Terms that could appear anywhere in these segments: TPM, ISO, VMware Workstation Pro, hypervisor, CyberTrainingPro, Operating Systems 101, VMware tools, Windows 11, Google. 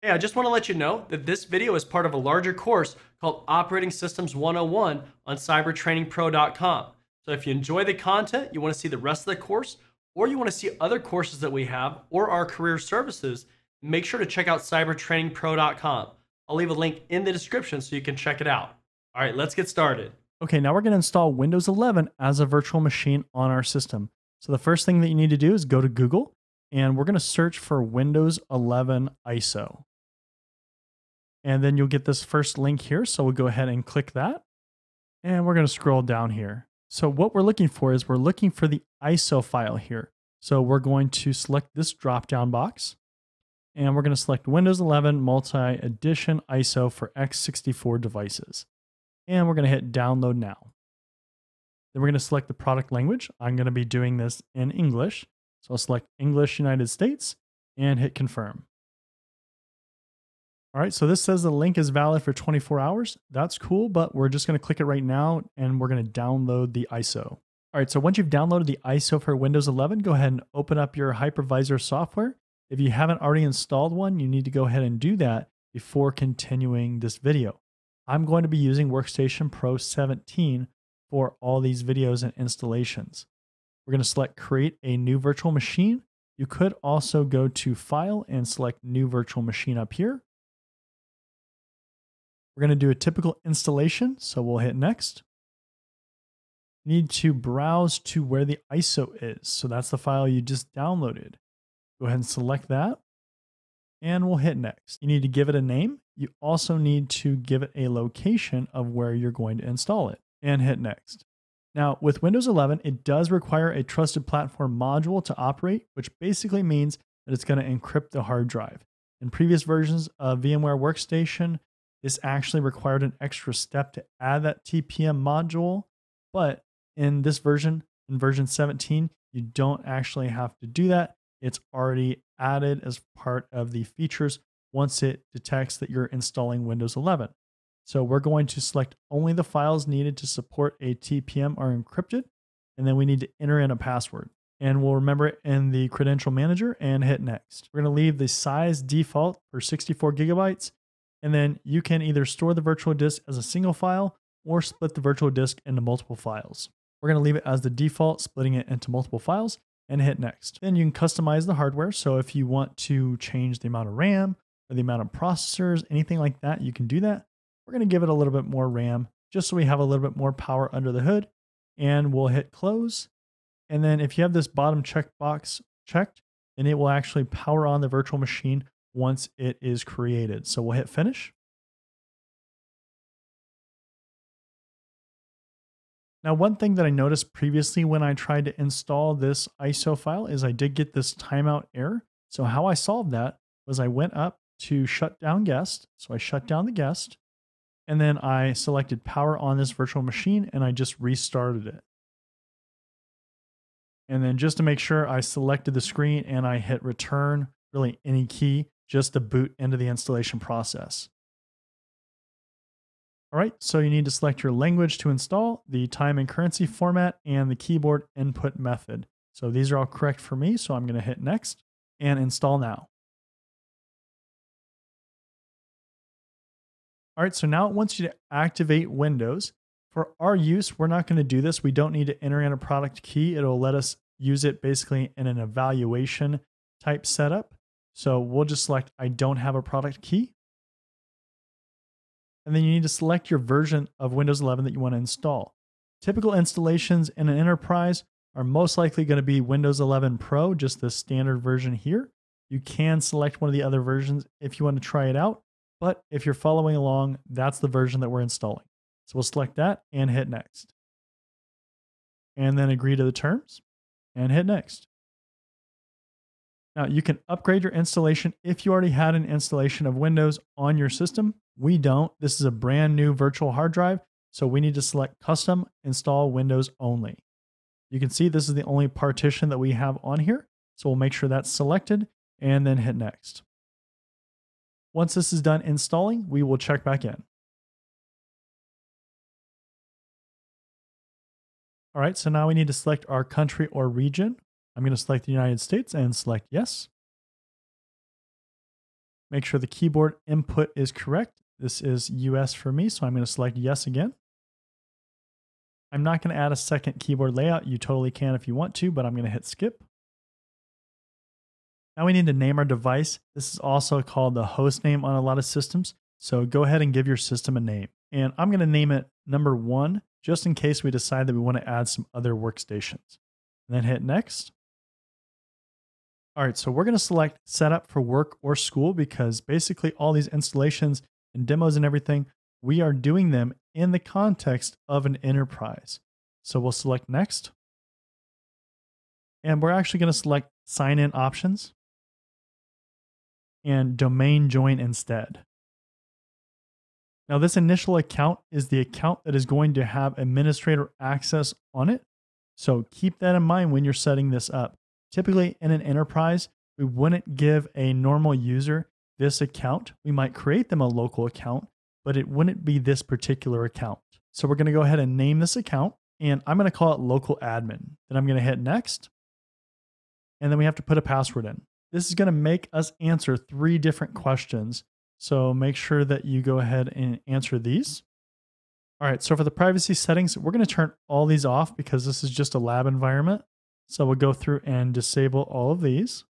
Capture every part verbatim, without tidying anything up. Hey, I just want to let you know that this video is part of a larger course called Operating Systems one oh one on cyber training pro dot com. So if you enjoy the content, you want to see the rest of the course, or you want to see other courses that we have or our career services, make sure to check out cyber training pro dot com. I'll leave a link in the description so you can check it out. All right, let's get started. Okay, now we're going to install Windows eleven as a virtual machine on our system. So the first thing that you need to do is go to Google, and we're going to search for Windows eleven I S O. And then you'll get this first link here. So we'll go ahead and click that. And we're going to scroll down here. So what we're looking for is we're looking for the I S O file here. So we're going to select this drop-down box. And we're going to select Windows eleven Multi-Edition I S O for x sixty-four devices. And we're going to hit download now. Then we're going to select the product language. I'm going to be doing this in English. So I'll select English United States and hit confirm. All right, so this says the link is valid for twenty-four hours. That's cool, but we're just going to click it right now, and we're going to download the I S O. All right, so once you've downloaded the I S O for Windows eleven, go ahead and open up your hypervisor software. If you haven't already installed one, you need to go ahead and do that before continuing this video. I'm going to be using Workstation Pro seventeen for all these videos and installations. We're going to select Create a New Virtual Machine. You could also go to File and select New Virtual Machine up here. We're going to do a typical installation, so we'll hit next. You need to browse to where the I S O is, so that's the file you just downloaded. Go ahead and select that, and we'll hit next. You need to give it a name. You also need to give it a location of where you're going to install it, and hit next. Now, with Windows eleven, it does require a trusted platform module to operate, which basically means that it's going to encrypt the hard drive. In previous versions of VMware Workstation, this actually required an extra step to add that T P M module, but in this version, in version seventeen, you don't actually have to do that. It's already added as part of the features once it detects that you're installing Windows eleven. So we're going to select only the files needed to support a T P M are encrypted, and then we need to enter in a password. And we'll remember it in the credential manager and hit next. We're going to leave the size default for sixty-four gigabytes. And then you can either store the virtual disk as a single file or split the virtual disk into multiple files. We're going to leave it as the default, splitting it into multiple files, and hit next. Then you can customize the hardware. So if you want to change the amount of RAM or the amount of processors, anything like that, you can do that. We're going to give it a little bit more RAM just so we have a little bit more power under the hood, and we'll hit close. And then if you have this bottom checkbox checked, then it will actually power on the virtual machine once it is created. So we'll hit finish. Now, one thing that I noticed previously when I tried to install this I S O file is I did get this timeout error. So how I solved that was I went up to shut down guest. So I shut down the guest, and then I selected power on this virtual machine, and I just restarted it. And then just to make sure, I selected the screen and I hit return, really any key, just to boot into the installation process. All right, so you need to select your language to install, the time and currency format, and the keyboard input method. So these are all correct for me, so I'm going to hit next and install now. All right, so now it wants you to activate Windows. For our use, we're not going to do this. We don't need to enter in a product key. It'll let us use it basically in an evaluation type setup. So we'll just select, I don't have a product key. And then you need to select your version of Windows eleven that you want to install. Typical installations in an enterprise are most likely going to be Windows eleven Pro, just the standard version here. You can select one of the other versions if you want to try it out, but if you're following along, that's the version that we're installing. So we'll select that and hit next. And then agree to the terms and hit next. Now, you can upgrade your installation if you already had an installation of Windows on your system. We don't. This is a brand new virtual hard drive, so we need to select Custom, Install Windows Only. You can see this is the only partition that we have on here, so we'll make sure that's selected and then hit Next. Once this is done installing, we will check back in. All right, so now we need to select our country or region. I'm going to select the United States and select yes. Make sure the keyboard input is correct. This is U S for me, so I'm going to select yes again. I'm not going to add a second keyboard layout. You totally can if you want to, but I'm going to hit skip. Now we need to name our device. This is also called the host name on a lot of systems. So go ahead and give your system a name. And I'm going to name it number one, just in case we decide that we want to add some other workstations. And then hit next. All right, so we're going to select setup for work or school, because basically all these installations and demos and everything, we are doing them in the context of an enterprise. So we'll select next. And we're actually going to select sign in options and domain join instead. Now this initial account is the account that is going to have administrator access on it. So keep that in mind when you're setting this up. Typically in an enterprise, we wouldn't give a normal user this account. We might create them a local account, but it wouldn't be this particular account. So we're going to go ahead and name this account, and I'm going to call it local admin. Then I'm going to hit next. And then we have to put a password in. This is going to make us answer three different questions. So make sure that you go ahead and answer these. All right, so for the privacy settings, we're going to turn all these off because this is just a lab environment. So we'll go through and disable all of these.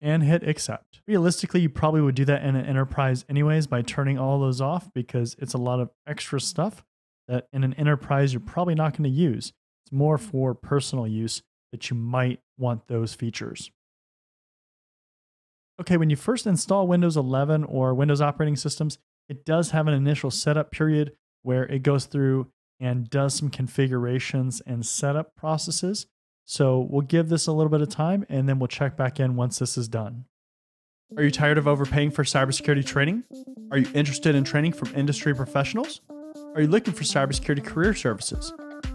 And hit accept. Realistically, you probably would do that in an enterprise anyways by turning all those off, because it's a lot of extra stuff that in an enterprise you're probably not going to use. It's more for personal use that you might want those features. Okay, when you first install Windows eleven or Windows operating systems, it does have an initial setup period where it goes through and does some configurations and setup processes. So we'll give this a little bit of time, and then we'll check back in once this is done. Are you tired of overpaying for cybersecurity training? Are you interested in training from industry professionals? Are you looking for cybersecurity career services?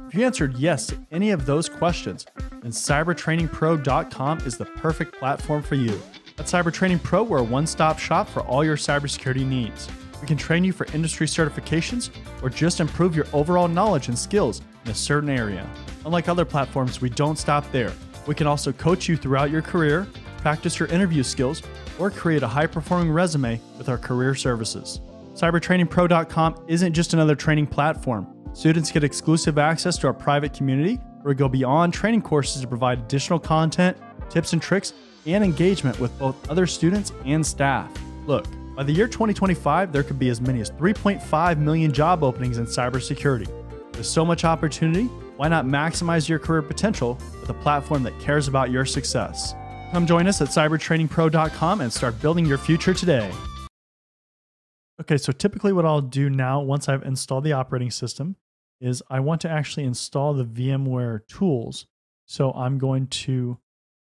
If you answered yes to any of those questions, then cyber training pro dot com is the perfect platform for you. At CyberTrainingPro, we're a one-stop shop for all your cybersecurity needs. We can train you for industry certifications or just improve your overall knowledge and skills in a certain area. Unlike other platforms, we don't stop there. We can also coach you throughout your career, practice your interview skills, or create a high-performing resume with our career services. cyber training pro dot com isn't just another training platform. Students get exclusive access to our private community, where we go beyond training courses to provide additional content, tips and tricks, and engagement with both other students and staff. Look, by the year twenty twenty-five, there could be as many as three point five million job openings in cybersecurity. With so much opportunity, why not maximize your career potential with a platform that cares about your success? Come join us at cyber training pro dot com and start building your future today. Okay, so typically what I'll do now, once I've installed the operating system, is I want to actually install the VMware tools. So I'm going to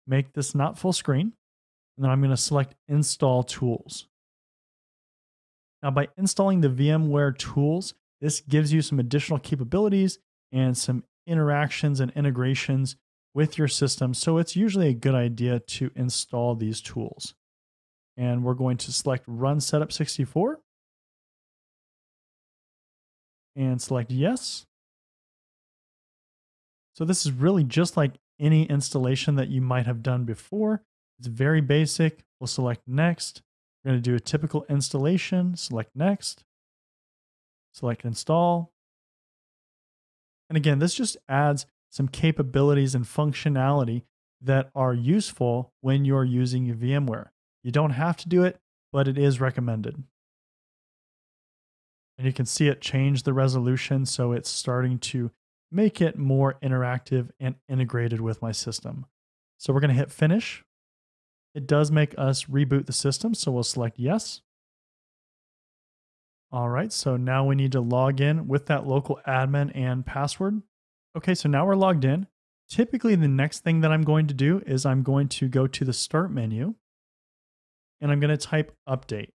make this not full screen, and then I'm going to select Install Tools. Now by installing the VMware tools, this gives you some additional capabilities and some interactions and integrations with your system, so it's usually a good idea to install these tools. And we're going to select Run Setup sixty-four, and select Yes. So this is really just like any installation that you might have done before. It's very basic. We'll select next. We're going to do a typical installation, select next, select install. And again, this just adds some capabilities and functionality that are useful when you're using VMware. You don't have to do it, but it is recommended. And you can see it changed the resolution, so it's starting to make it more interactive and integrated with my system. So we're going to hit finish. It does make us reboot the system, so we'll select yes. All right, so now we need to log in with that local admin and password. Okay, so now we're logged in. Typically, the next thing that I'm going to do is I'm going to go to the start menu, and I'm going to type update.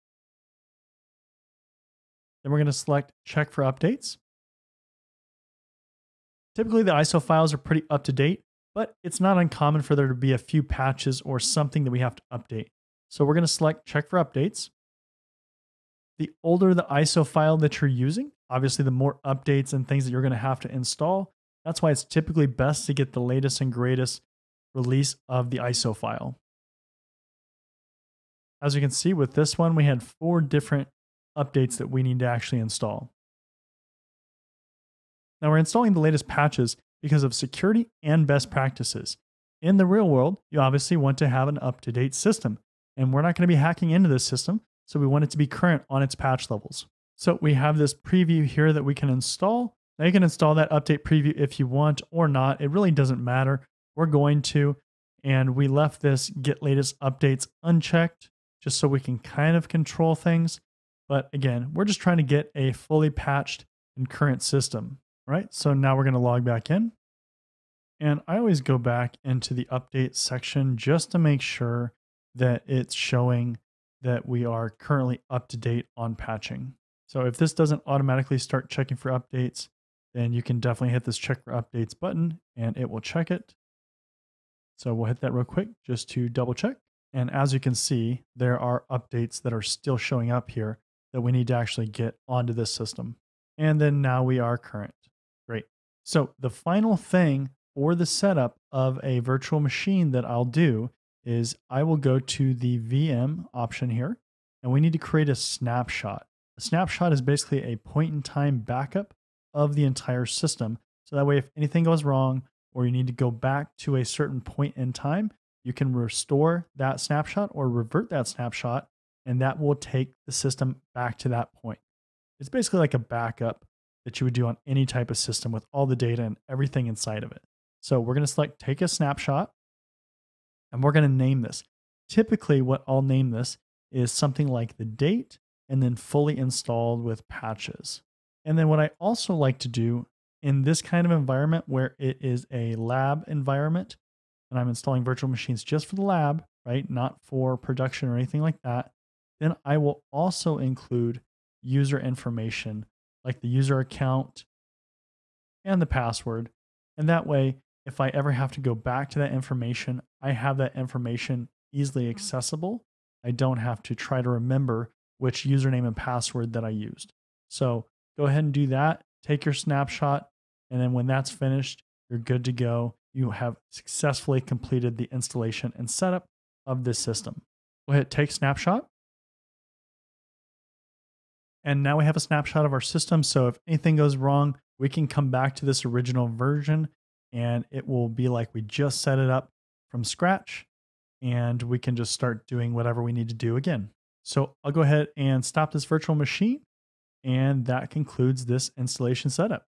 Then we're going to select check for updates. Typically, the I S O files are pretty up to date, but it's not uncommon for there to be a few patches or something that we have to update. So we're going to select check for updates. The older the I S O file that you're using, obviously the more updates and things that you're going to have to install. That's why it's typically best to get the latest and greatest release of the I S O file. As you can see with this one, we had four different updates that we need to actually install. Now we're installing the latest patches because of security and best practices. In the real world, you obviously want to have an up-to-date system, and we're not going to be hacking into this system, so we want it to be current on its patch levels. So we have this preview here that we can install. Now you can install that update preview if you want or not. It really doesn't matter. We're going to, and we left this get latest updates unchecked just so we can kind of control things. But again, we're just trying to get a fully patched and current system, right? So now we're going to log back in. And I always go back into the update section just to make sure that it's showing that we are currently up to date on patching. So if this doesn't automatically start checking for updates, then you can definitely hit this check for updates button and it will check it. So we'll hit that real quick just to double check. And as you can see, there are updates that are still showing up here that we need to actually get onto this system. And then now we are current. Great. So the final thing for the setup of a virtual machine that I'll do is I will go to the V M option here, and we need to create a snapshot. A snapshot is basically a point in time backup of the entire system. So that way, if anything goes wrong or you need to go back to a certain point in time, you can restore that snapshot or revert that snapshot, and that will take the system back to that point. It's basically like a backup that you would do on any type of system with all the data and everything inside of it. So we're going to select take a snapshot, and we're going to name this. Typically what I'll name this is something like the date, and then fully installed with patches. And then what I also like to do in this kind of environment where it is a lab environment, and I'm installing virtual machines just for the lab, right? Not for production or anything like that. Then I will also include user information like the user account and the password. And that way, if I ever have to go back to that information, I have that information easily accessible. I don't have to try to remember which username and password that I used. So go ahead and do that, take your snapshot, and then when that's finished, you're good to go. You have successfully completed the installation and setup of this system. We'll hit take snapshot. And now we have a snapshot of our system. So if anything goes wrong, we can come back to this original version and it will be like we just set it up from scratch, and we can just start doing whatever we need to do again. So I'll go ahead and stop this virtual machine, and that concludes this installation setup.